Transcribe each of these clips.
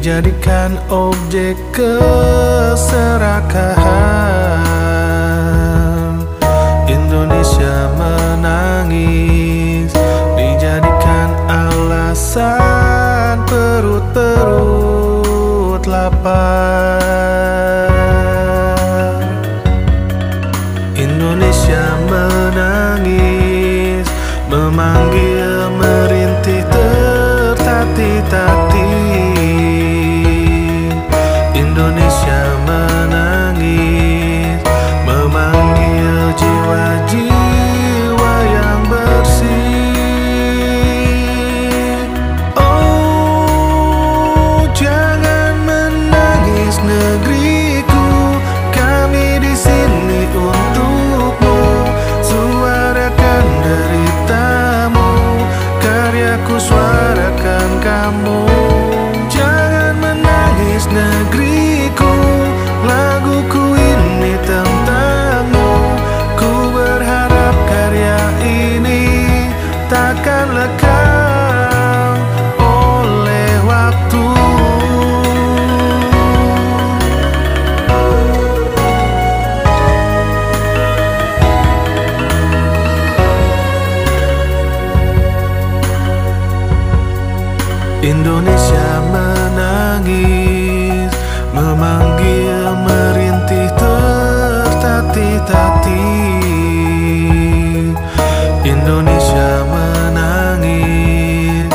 dijadikan objek keserakahan. Indonesia menangis, dijadikan alasan perut-perut lapar. Indonesia menangis, memanggil merintih tertati-tati. Indonesia menangis, memanggil jiwa-jiwa yang bersih. Oh, jangan menangis negeriku, kami di sini untukmu. Suarakan deritamu, karyaku suarakan kamu. Jangan menangis negeri, laguku ini tentangmu. Ku berharap karya ini takkan lekang oleh waktu. Indonesia menangis, memanggil merintih tertati-tati. Indonesia menangis,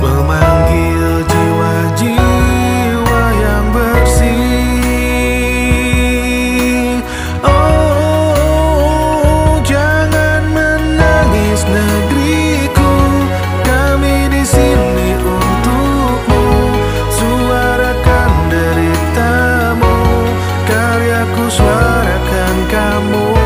memanggil jiwa-jiwa yang bersih. Oh, jangan menangis negeriku, kami di sini untukmu. Suarakan deritamu, karyaku suarakan kamu.